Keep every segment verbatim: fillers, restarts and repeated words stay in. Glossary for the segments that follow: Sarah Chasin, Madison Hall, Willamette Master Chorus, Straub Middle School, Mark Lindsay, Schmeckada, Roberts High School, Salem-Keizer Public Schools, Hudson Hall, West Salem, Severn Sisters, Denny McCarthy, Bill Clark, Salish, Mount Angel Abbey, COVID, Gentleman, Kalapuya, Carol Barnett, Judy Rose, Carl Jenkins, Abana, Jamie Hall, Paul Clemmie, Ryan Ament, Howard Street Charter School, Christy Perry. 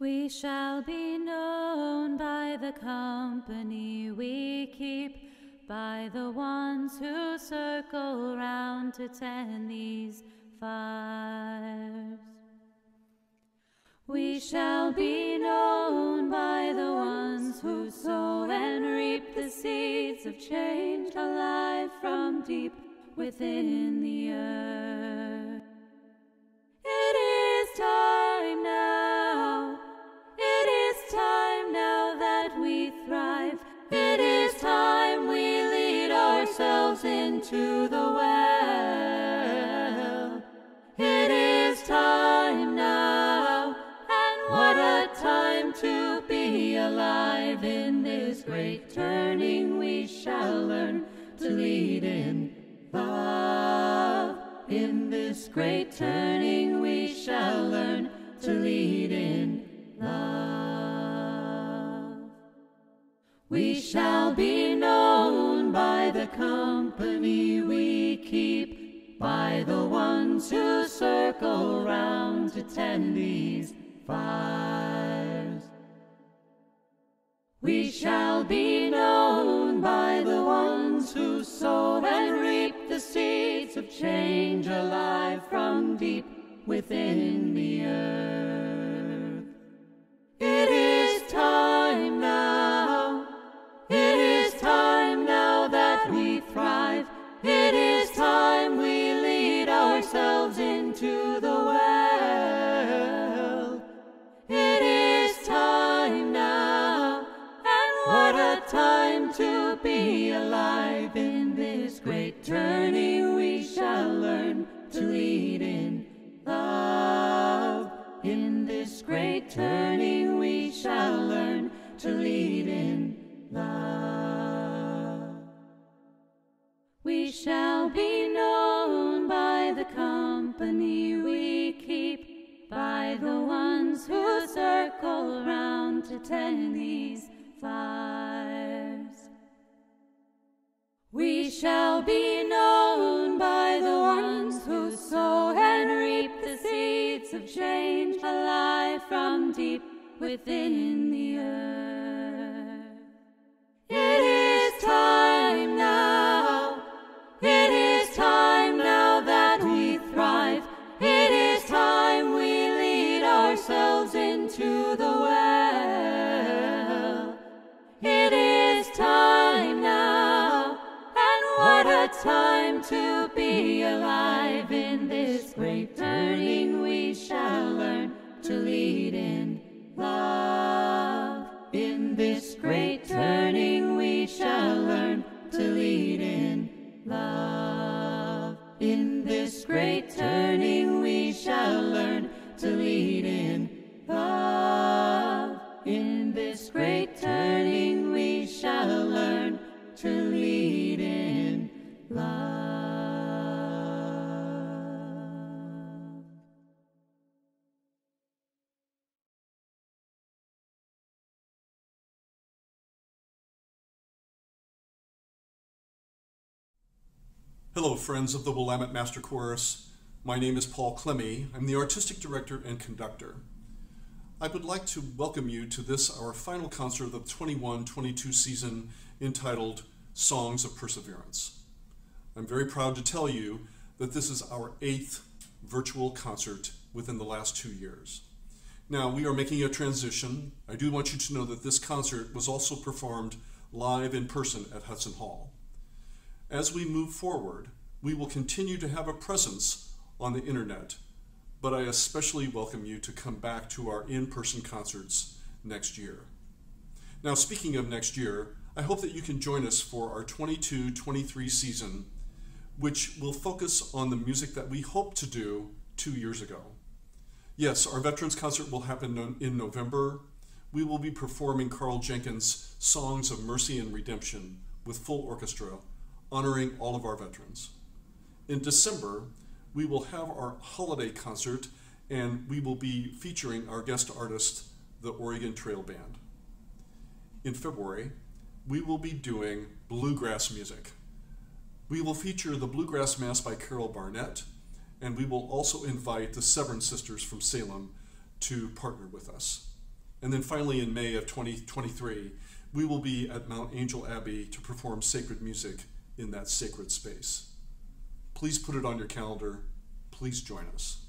We shall be known by the company we keep, by the ones who circle round to tend these fires. We shall be known by the ones who sow and reap the seeds of change alive from deep within the earth. It is time now, it is time now that we thrive. It is time we lead ourselves into the well. It is time now, and what a time to be alive. In this great turning we shall learn to lead in love. In this great turning we shall learn to lead in love. We shall be known by the company we keep, by the ones who circle round to tend these fires. We shall be known by the ones who sow and reap the seeds of change alive from deep within the earth. It is time now, it is time now that we thrive. It is time we lead ourselves into the well. It is time now, and what a time to be alive. In this great journey we shall learn to lead in love. In this great journey we shall learn to lead in love. We shall be known by the company we keep, by the ones who circle round to tend these fires. We shall be known by the ones who sow and reap the seeds of change alive from deep within the earth. It is time now, it is time now that we thrive. It is time we lead ourselves into the well. It is time now, and what a time to be alive. In this great turning we shall learn to lead in love. In this great turning we shall learn to lead in love. In this great turning we shall learn to lead in love. In this great turning we shall learn to lead in love. Hello, friends of the Willamette Master Chorus. My name is Paul Clemmie. I'm the artistic director and conductor. I would like to welcome you to this, our final concert of the twenty-one twenty-two season, entitled Songs of Perseverance. I'm very proud to tell you that this is our eighth virtual concert within the last two years. Now, we are making a transition. I do want you to know that this concert was also performed live in person at Hudson Hall. As we move forward, we will continue to have a presence on the internet, but I especially welcome you to come back to our in-person concerts next year. Now, speaking of next year, I hope that you can join us for our twenty-two twenty-three season, which will focus on the music that we hoped to do two years ago. Yes, our Veterans Concert will happen in November. We will be performing Carl Jenkins' Songs of Mercy and Redemption with full orchestra, honoring all of our veterans. In December, we will have our holiday concert, and we will be featuring our guest artist, the Oregon Trail Band. In February, we will be doing bluegrass music. We will feature the Bluegrass Mass by Carol Barnett, and we will also invite the Severn Sisters from Salem to partner with us. And then finally, in May of twenty twenty-three, we will be at Mount Angel Abbey to perform sacred music in that sacred space. Please put it on your calendar. Please join us.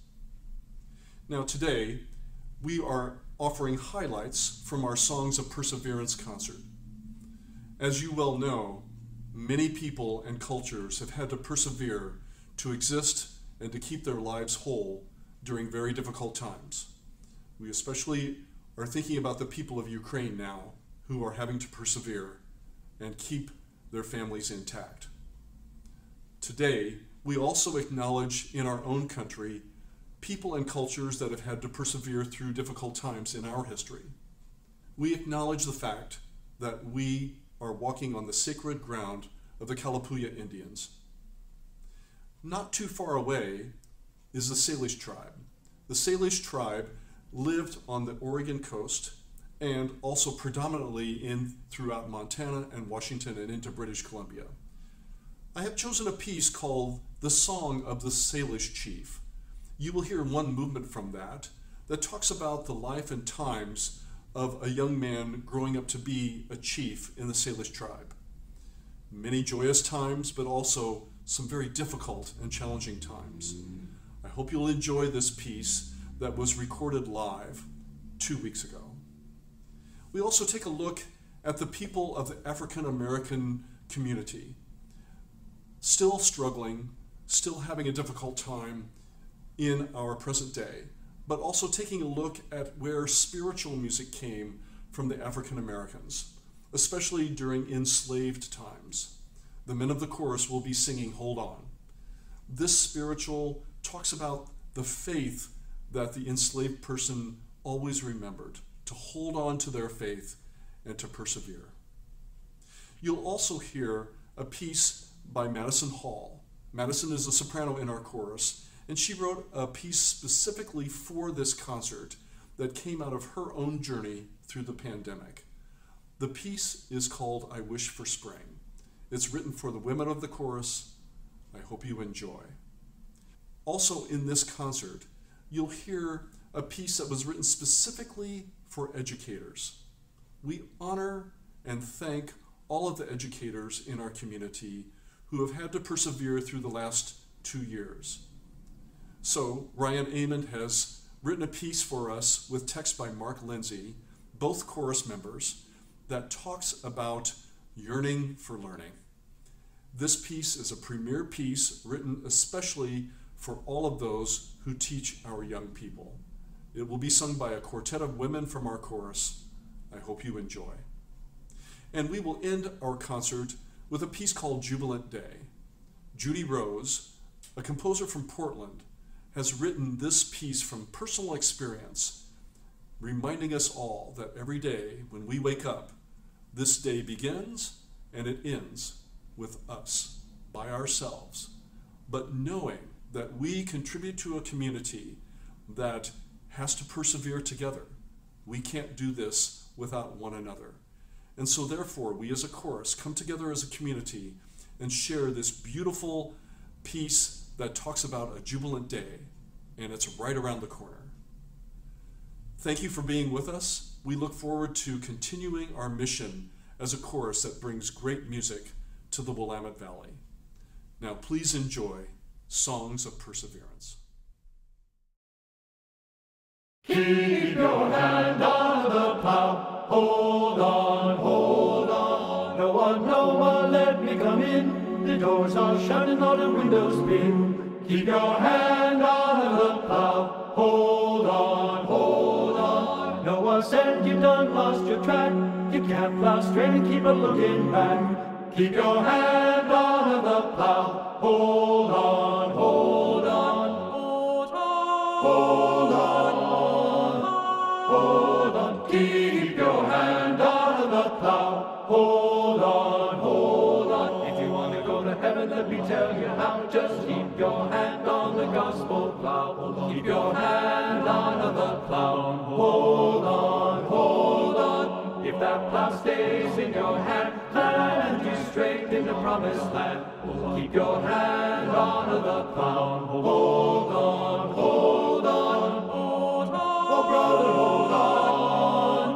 Now today, we are offering highlights from our Songs of Perseverance concert. As you well know, many people and cultures have had to persevere to exist and to keep their lives whole during very difficult times. We especially are thinking about the people of Ukraine now who are having to persevere and keep their families intact. Today, we also acknowledge in our own country people and cultures that have had to persevere through difficult times in our history. We acknowledge the fact that we are walking on the sacred ground of the Kalapuya Indians. Not too far away is the Salish tribe. The Salish tribe lived on the Oregon coast and also predominantly in throughout Montana and Washington and into British Columbia. I have chosen a piece called The Song of the Salish Chief. You will hear one movement from that that talks about the life and times of a young man growing up to be a chief in the Salish tribe. Many joyous times, but also some very difficult and challenging times. I hope you'll enjoy this piece that was recorded live two weeks ago. We also take a look at the people of the African American community, still struggling, still having a difficult time in our present day, but also taking a look at where spiritual music came from the African Americans, especially during enslaved times. The men of the chorus will be singing Hold On. This spiritual talks about the faith that the enslaved person always remembered, to hold on to their faith and to persevere. You'll also hear a piece by Madison Hall. Madison is a soprano in our chorus, and she wrote a piece specifically for this concert that came out of her own journey through the pandemic. The piece is called I Wish for Spring. It's written for the women of the chorus. I hope you enjoy. Also in this concert, you'll hear a piece that was written specifically for educators. We honor and thank all of the educators in our community who have had to persevere through the last two years. So Ryan Ament has written a piece for us with text by Mark Lindsay, both chorus members, that talks about yearning for learning. This piece is a premier piece written especially for all of those who teach our young people. It will be sung by a quartet of women from our chorus. I hope you enjoy. And we will end our concert with a piece called Jubilant Day. Judy Rose, a composer from Portland, has written this piece from personal experience, reminding us all that every day when we wake up, this day begins and it ends with us, by ourselves, but knowing that we contribute to a community that has to persevere together. We can't do this without one another. And so therefore, we as a chorus come together as a community and share this beautiful piece that talks about a jubilant day, and it's right around the corner. Thank you for being with us. We look forward to continuing our mission as a chorus that brings great music to the Willamette Valley. Now please enjoy Songs of Perseverance. Keep your hand on the plow, hold on, hold on. No one, no one, let me come in. The doors are shut and all the windows spin. Keep your hand out of the plow. Hold on, hold on. No one said you done lost your track. You can't plow straight and keep a looking back. Keep your hand out of the plow. Hold on, hold on. Hold on, hold on. Hold on. Keep your hand out of the plow. Hold on, hold on. Heaven, let me tell you how. Just keep your hand on the gospel plow. Keep your hand on the plow. Hold on, hold on. If that plow stays in your hand, land you straight in the promised land. Keep your hand on the plow. Hold on, hold on. Oh brother, hold on.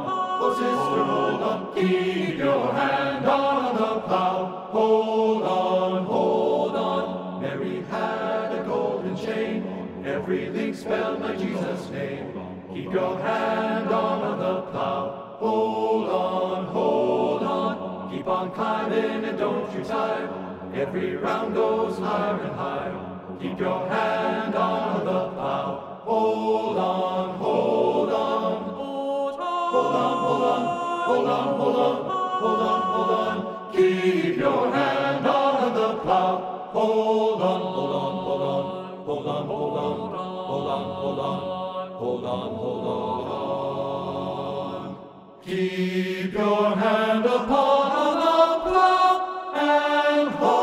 Every link spell my Jesus name. Keep your hand on the plow. Hold on, hold on. Keep on climbing and don't you tire. Every round goes higher and higher. Keep your hand on the plow. Hold on, hold on. Hold on, hold on, hold on, hold on, hold on, hold on. Keep your hand on the plow. Hold on, hold on, hold on, hold on, hold on, hold on, hold on, hold on, hold on. Keep your hand upon the plow and hold.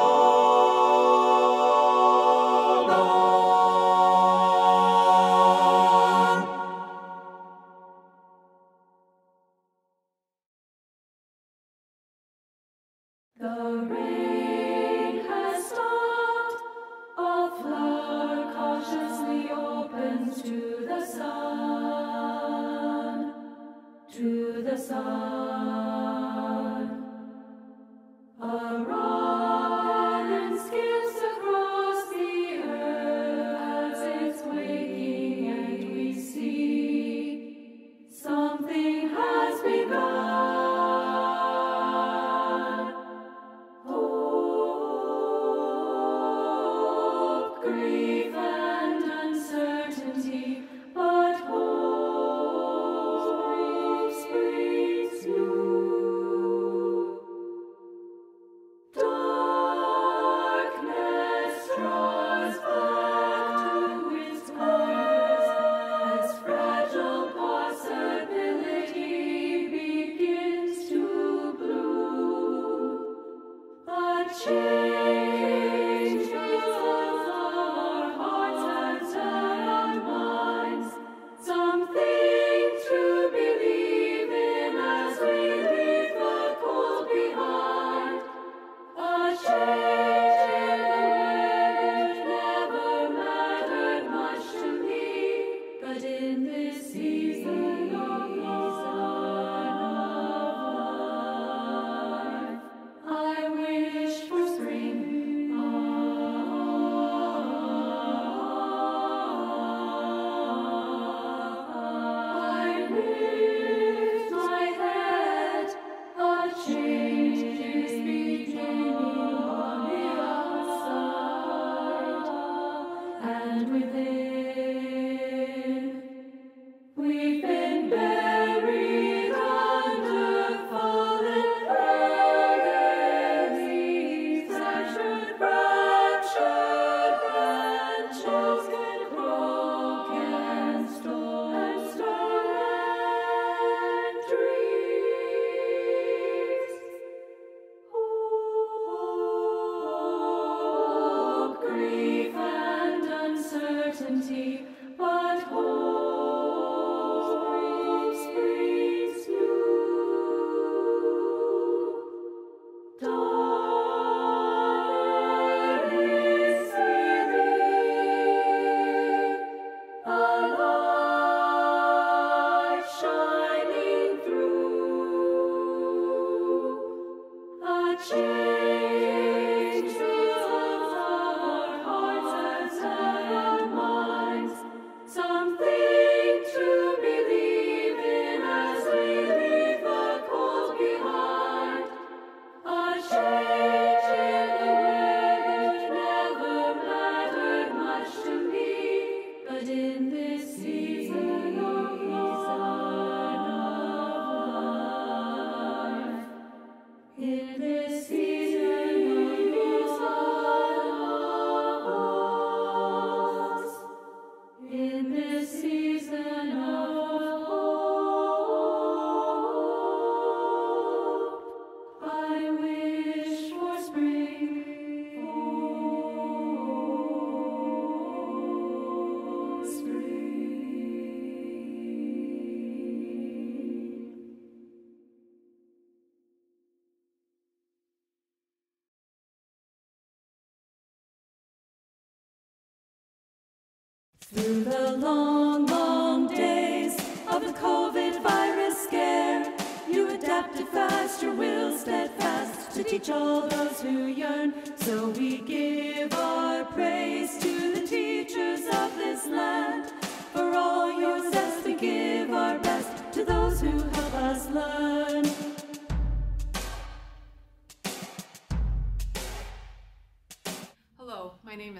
Through the long, long days of the COVID virus scare, you adapted fast, your will steadfast, to teach all those who yearn. So we give our praise to the teachers of this land.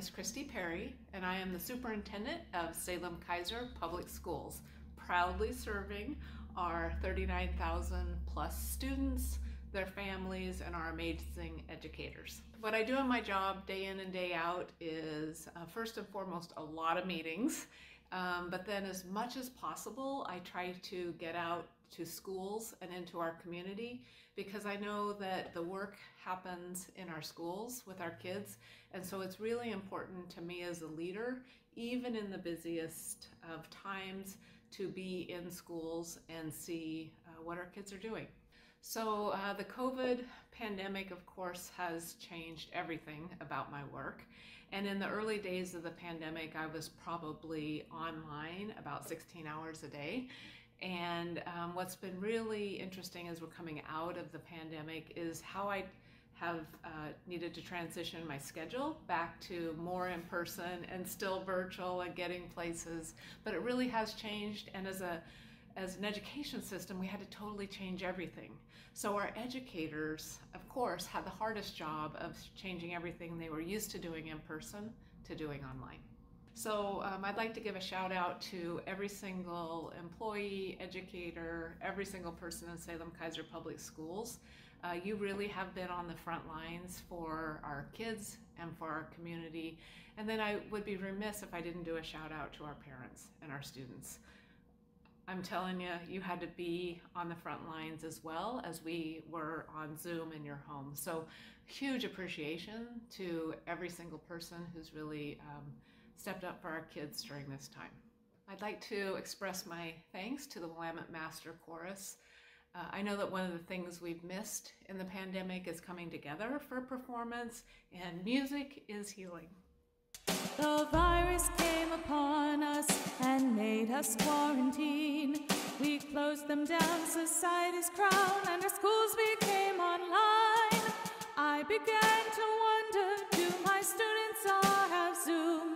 is Christy Perry, and I am the superintendent of Salem-Keizer Public Schools, proudly serving our thirty-nine thousand plus students, their families, and our amazing educators. What I do in my job day in and day out is uh, first and foremost a lot of meetings, um, but then as much as possible I try to get out to schools and into our community, because I know that the work happens in our schools with our kids, and so it's really important to me as a leader, even in the busiest of times, to be in schools and see uh, what our kids are doing. So uh, the COVID pandemic, of course, has changed everything about my work. And in the early days of the pandemic, I was probably online about sixteen hours a day. And um, what's been really interesting as we're coming out of the pandemic is how I have uh, needed to transition my schedule back to more in person and still virtual and getting places. But it really has changed, and as a As an education system, we had to totally change everything. So our educators, of course, had the hardest job of changing everything they were used to doing in person to doing online. So um, I'd like to give a shout out to every single employee, educator, every single person in Salem-Keizer Public Schools. Uh, you really have been on the front lines for our kids and for our community. And then I would be remiss if I didn't do a shout out to our parents and our students. I'm telling you, you had to be on the front lines as well as we were on Zoom in your home. So huge appreciation to every single person who's really um, stepped up for our kids during this time. I'd like to express my thanks to the Willamette Master Chorus. Uh, I know that one of the things we've missed in the pandemic is coming together for performance, and music is healing. The virus came upon us and made us quarantine. We closed them down, society's crown, and our schools became online. I began to wonder, do my students all have Zoom?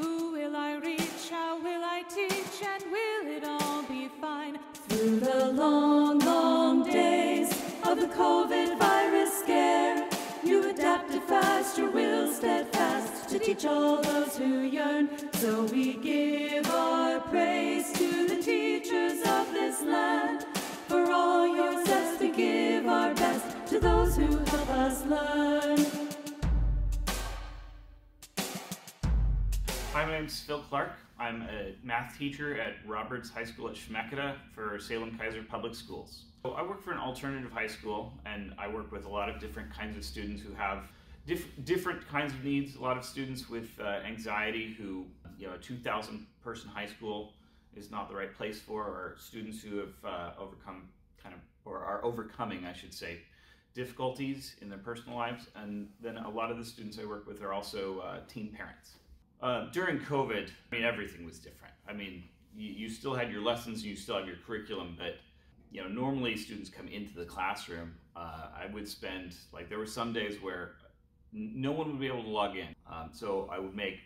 Who will I reach? How will I teach? And will it all be fine? Through the long, long days of the COVID virus scare, you adapted fast, your will steadfast to teach all those who yearn. So we give our praise to the teachers of this land. For all your zest, we give our best to those who help us learn. Hi, my name's Bill Clark. I'm a math teacher at Roberts High School at Schmeckada for Salem-Keizer Public Schools. So I work for an alternative high school, and I work with a lot of different kinds of students who have diff different kinds of needs. A lot of students with uh, anxiety who, you know, a two thousand person high school is not the right place for, or students who have uh, overcome kind of, or are overcoming, I should say, difficulties in their personal lives. And then a lot of the students I work with are also uh, teen parents. Uh, during COVID, I mean, everything was different. I mean, you, you still had your lessons, you still have your curriculum, but you know, normally students come into the classroom. Uh, I would spend, like, there were some days where no one would be able to log in. Um, so I would make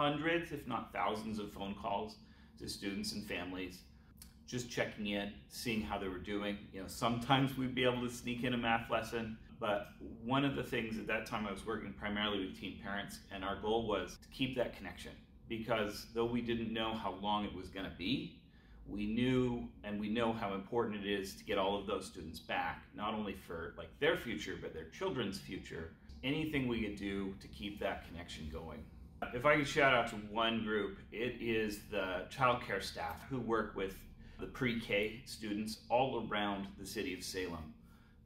hundreds, if not thousands, of phone calls to students and families, just checking in, seeing how they were doing. You know, sometimes we'd be able to sneak in a math lesson. But one of the things at that time, I was working primarily with teen parents, and our goal was to keep that connection, because though we didn't know how long it was going to be, we knew, and we know how important it is to get all of those students back, not only for like their future, but their children's future. Anything we could do to keep that connection going. If I could shout out to one group, it is the childcare staff who work with the pre-K students all around the city of Salem.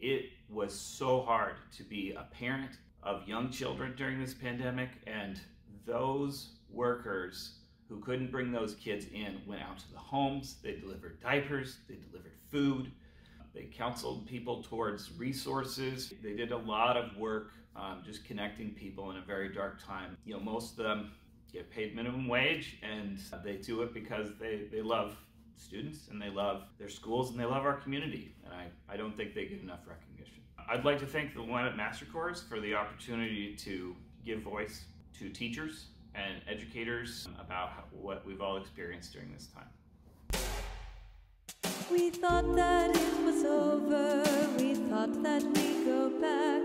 It was so hard to be a parent of young children during this pandemic, and those workers who couldn't bring those kids in went out to the homes, they delivered diapers, they delivered food, they counseled people towards resources. They did a lot of work um, just connecting people in a very dark time. You know, most of them get paid minimum wage, and they do it because they, they love students and they love their schools and they love our community. And I, I don't think they get enough recognition. I'd like to thank the Willamette Master Chorus for the opportunity to give voice to teachers and educators about how, what we've all experienced during this time. We thought that it was over, we thought that we'd go back,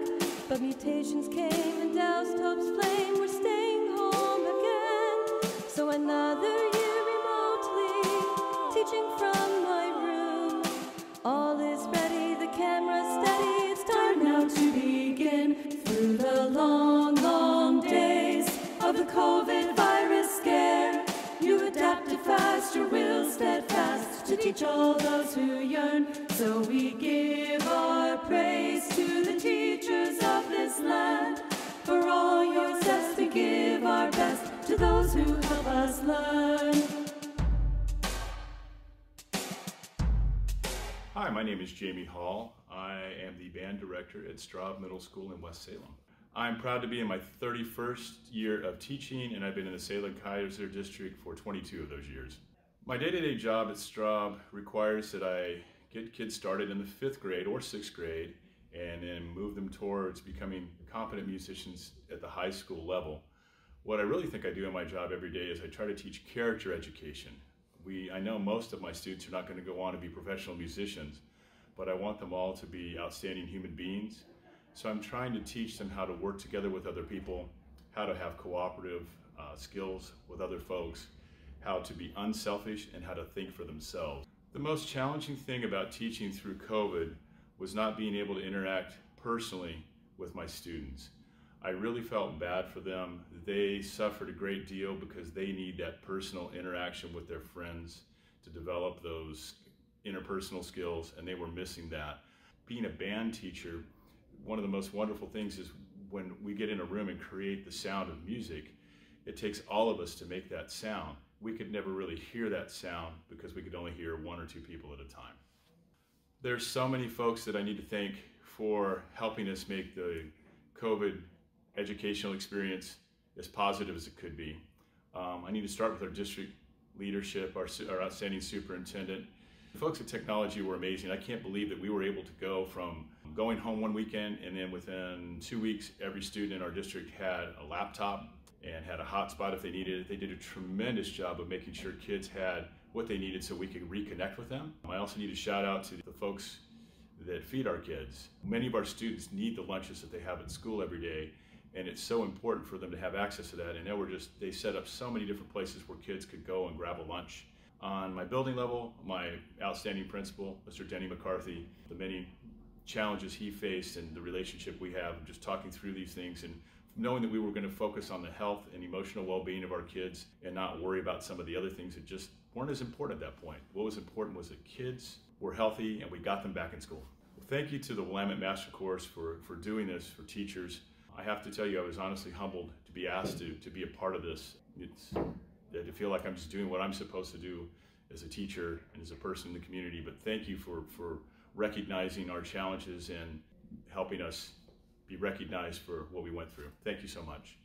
but mutations came and doused hope's flame. We're the COVID virus scare, you adapted fast, your will steadfast, to teach all those who yearn. So we give our praise to the teachers of this land. For all your success, we give our best to those who help us learn. Hi, my name is Jamie Hall. I am the band director at Straub Middle School in West Salem. I'm proud to be in my thirty-first year of teaching, and I've been in the Salem-Keizer district for twenty-two of those years. My day-to-day job at Straub requires that I get kids started in the fifth grade or sixth grade and then move them towards becoming competent musicians at the high school level. What I really think I do in my job every day is I try to teach character education. We, I know most of my students are not going to go on to be professional musicians, but I want them all to be outstanding human beings. So I'm trying to teach them how to work together with other people, how to have cooperative uh, skills with other folks, how to be unselfish, and how to think for themselves. The most challenging thing about teaching through COVID was not being able to interact personally with my students. I really felt bad for them. They suffered a great deal because they need that personal interaction with their friends to develop those interpersonal skills, and they were missing that. Being a band teacher, one of the most wonderful things is when we get in a room and create the sound of music, it takes all of us to make that sound. We could never really hear that sound because we could only hear one or two people at a time. There's so many folks that I need to thank for helping us make the COVID educational experience as positive as it could be. Um, I need to start with our district leadership, our, our outstanding superintendent. The folks at technology were amazing. I can't believe that we were able to go from going home one weekend, and then within two weeks, every student in our district had a laptop and had a hotspot if they needed it. They did a tremendous job of making sure kids had what they needed so we could reconnect with them. I also need to shout out to the folks that feed our kids. Many of our students need the lunches that they have at school every day, and it's so important for them to have access to that. And they were just, they set up so many different places where kids could go and grab a lunch. On my building level, my outstanding principal, Mister Denny McCarthy, the many challenges he faced and the relationship we have, just talking through these things and knowing that we were going to focus on the health and emotional well-being of our kids and not worry about some of the other things that just weren't as important at that point. What was important was that kids were healthy and we got them back in school. Well, thank you to the Willamette Master Chorus for, for doing this for teachers. I have to tell you, I was honestly humbled to be asked to, to be a part of this. It's to feel like I'm just doing what I'm supposed to do as a teacher and as a person in the community. But thank you for, for recognizing our challenges and helping us be recognized for what we went through. Thank you so much.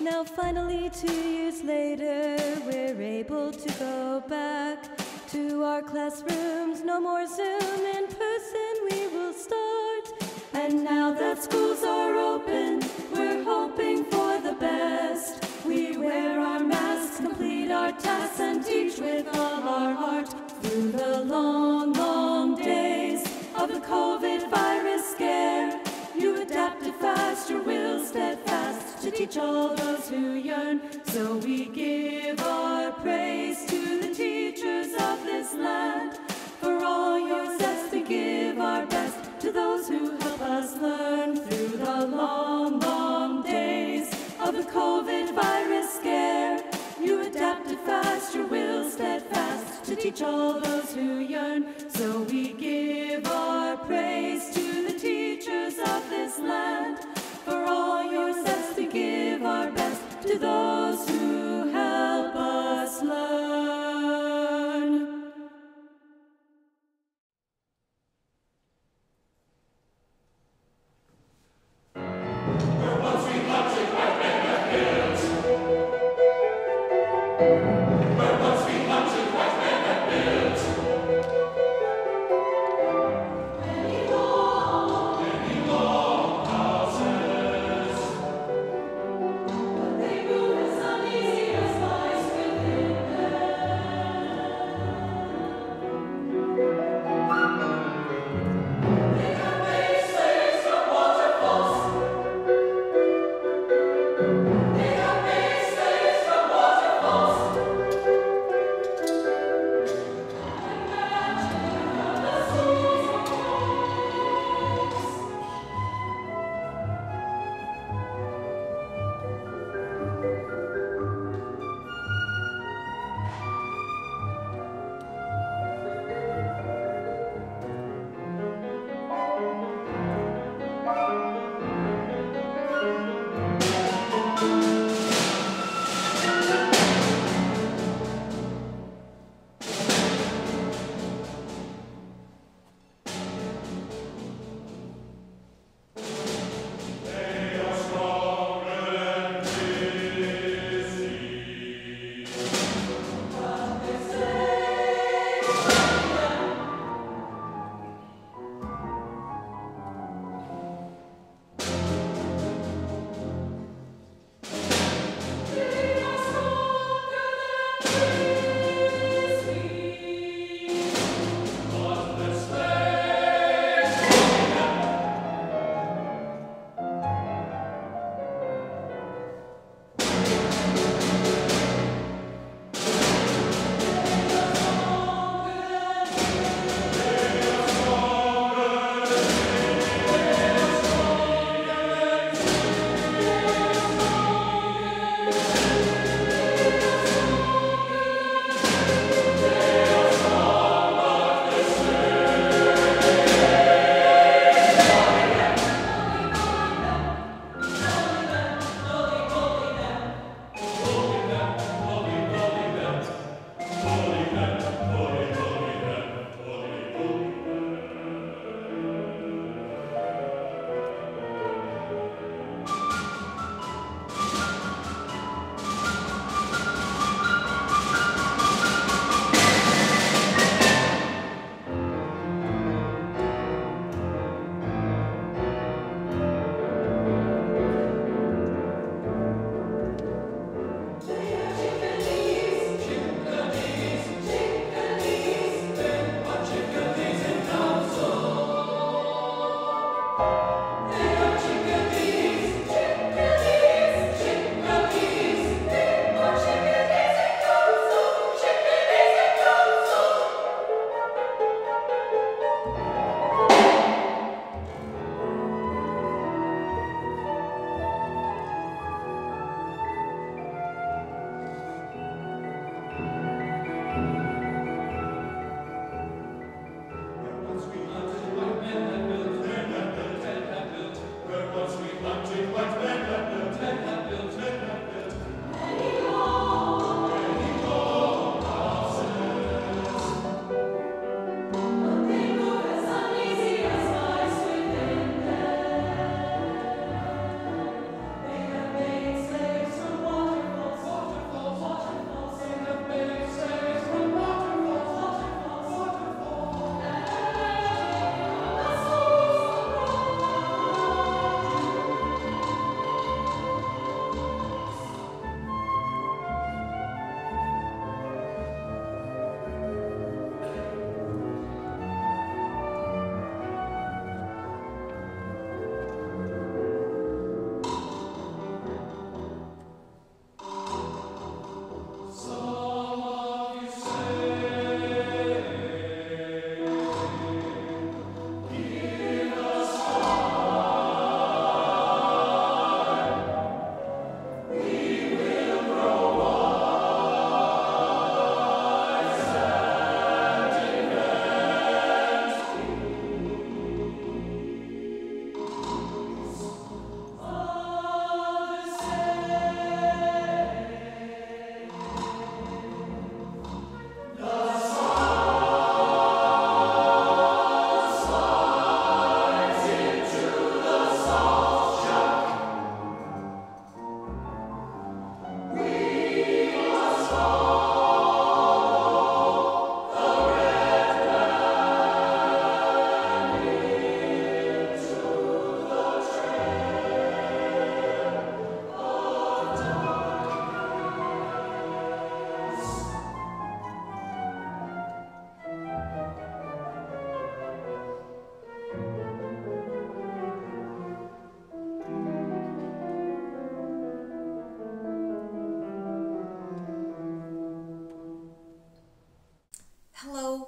Now finally, two years later, we're able to go back to our classrooms. No more Zoom, in person we will start. And now that schools are open, we're hoping for the best. We wear our masks, complete our tasks, and teach with all our heart. Through the long, long days of the COVID virus scare, you adapted fast, your will steadfast, to teach all those who yearn. So we give our praise to the teachers of this land. For all your success, we give our best to those who help us learn. Through the long, long days of the COVID virus scare, you adapted fast, your will steadfast, to teach all those who yearn. So we give our praise to the teachers of this land. For all your success, we give our best to those who help us learn. Thank you.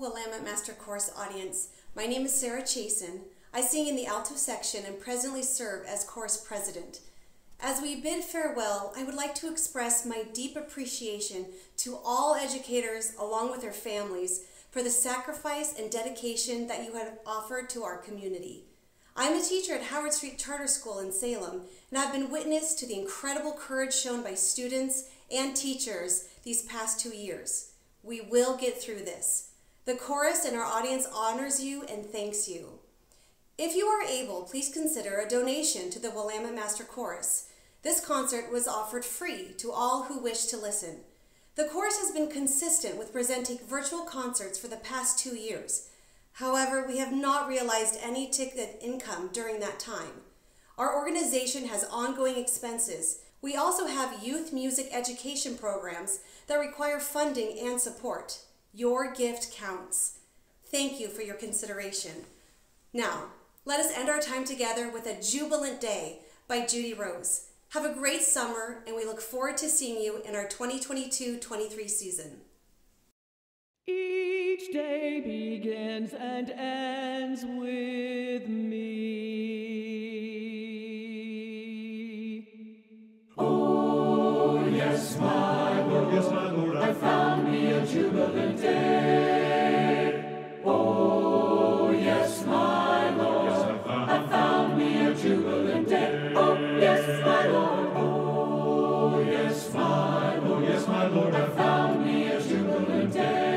Willamette Master Chorus audience. My name is Sarah Chasin. I sing in the alto section and presently serve as chorus president. As we bid farewell, I would like to express my deep appreciation to all educators, along with their families, for the sacrifice and dedication that you have offered to our community. I'm a teacher at Howard Street Charter School in Salem, and I've been witness to the incredible courage shown by students and teachers these past two years. We will get through this. The chorus and our audience honors you and thanks you. If you are able, please consider a donation to the Willamette Master Chorus. This concert was offered free to all who wish to listen. The chorus has been consistent with presenting virtual concerts for the past two years. However, we have not realized any ticket income during that time. Our organization has ongoing expenses. We also have youth music education programs that require funding and support. Your gift counts. Thank you for your consideration. Now, let us end our time together with A Jubilant Day by Judy Rose. Have a great summer, and we look forward to seeing you in our twenty twenty-two twenty-three season. Each day begins and ends with me. Oh, yes, my Lord, yes, my Lord, I found me a jubilant day. Oh, yes, my Lord, yes, I, found I found me a jubilant day. Oh, yes, my Lord. Oh, yes, my Lord, yes, my Lord, I found me a jubilant day.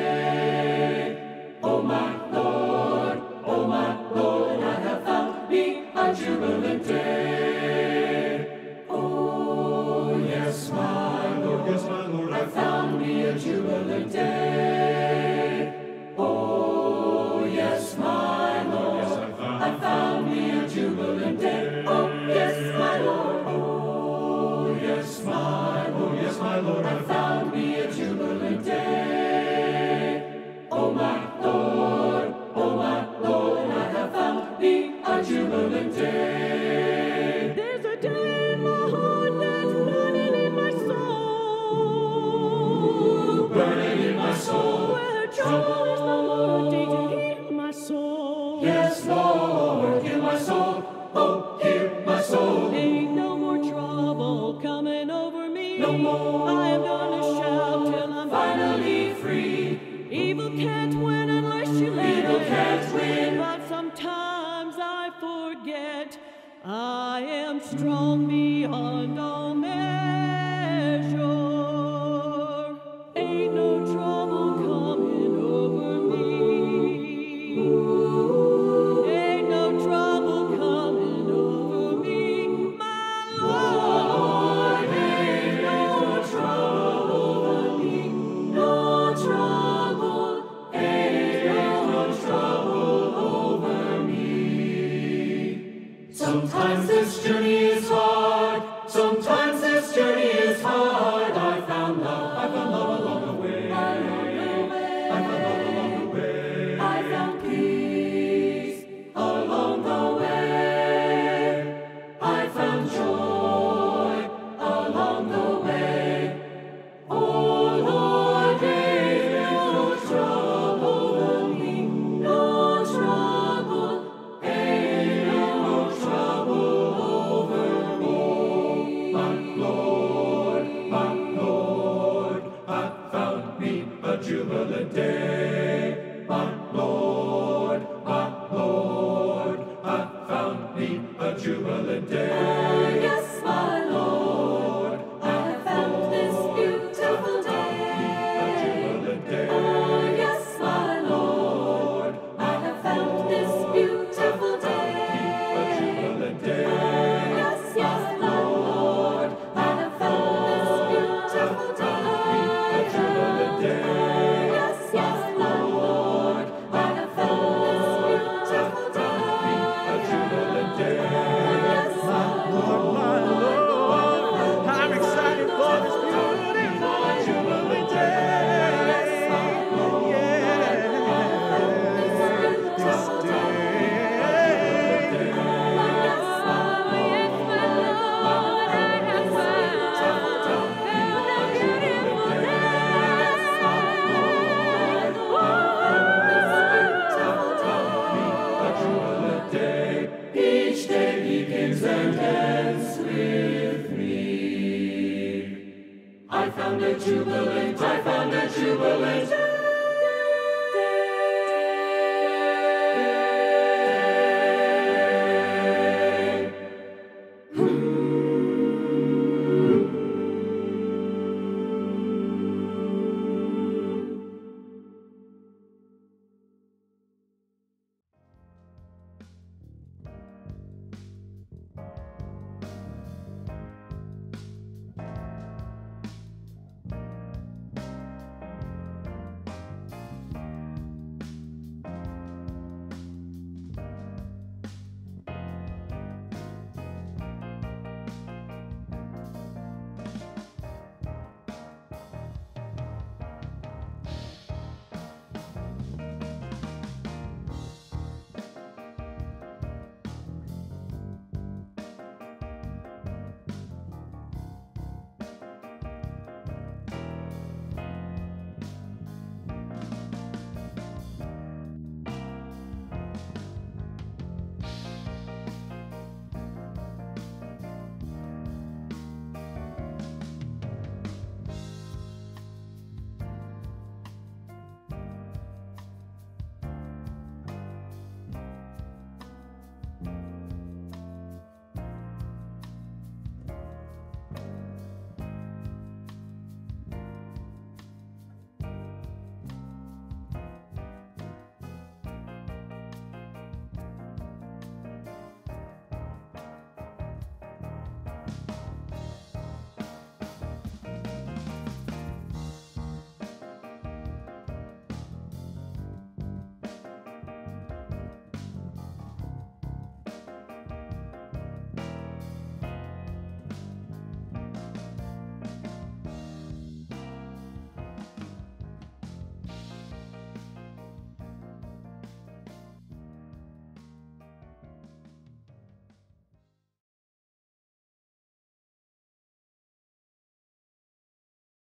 Jubilant day. Oh, yes, my Lord, yes, my Lord, I found me a jubilant day. Oh, yes, my Lord, yes, I, found I found me a jubilant day. Oh, yes, my Lord. Oh, yes, my Lord, yes, my Lord, I found me a jubilant day. Oh, my Lord, oh, my Lord, I have found me a jubilant day. There's a day in my heart that's burning in my soul. Burning in my soul. Where trouble is the melody to heal my soul. Yes, Lord, heal my soul. Oh, heal my soul. Ain't no more trouble coming over me. No more. I am gonna shout till I'm finally free. Evil can't win unless you let it. Evil can't win. But sometimes I am strong beyond all measure. Ain't no trouble coming over me. Ooh. Ain't no trouble coming over me, my Lord. Lord, ain't no trouble over me. No trouble, ain't no trouble over me. Sometimes this journey is hard, sometimes found a jubilant, I found